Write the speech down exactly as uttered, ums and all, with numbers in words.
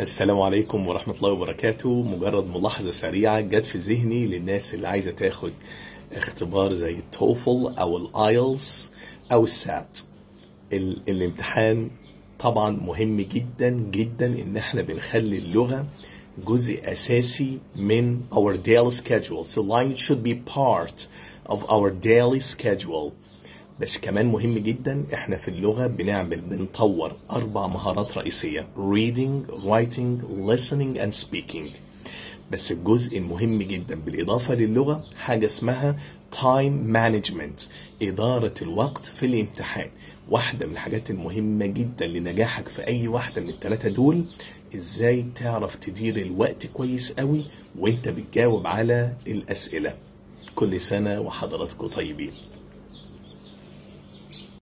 السلام عليكم ورحمة الله وبركاته. مجرد ملاحظة سريعة جت في ذهني للناس اللي عايزة تاخد اختبار زي التوفل أو الآيلتس أو السات. الامتحان طبعا مهم جدا جدا إن احنا بنخلي اللغة جزء أساسي من our daily schedule. So language should be part of our daily schedule. بس كمان مهم جدا احنا في اللغة بنعمل بنطور أربع مهارات رئيسية: reading, writing, listening and speaking. بس الجزء المهم جدا بالإضافة للغة حاجة اسمها time management، إدارة الوقت في الامتحان. واحدة من الحاجات المهمة جدا لنجاحك في أي واحدة من الثلاثة دول إزاي تعرف تدير الوقت كويس قوي وإنت بتجاوب على الأسئلة. كل سنة وحضراتكم طيبين.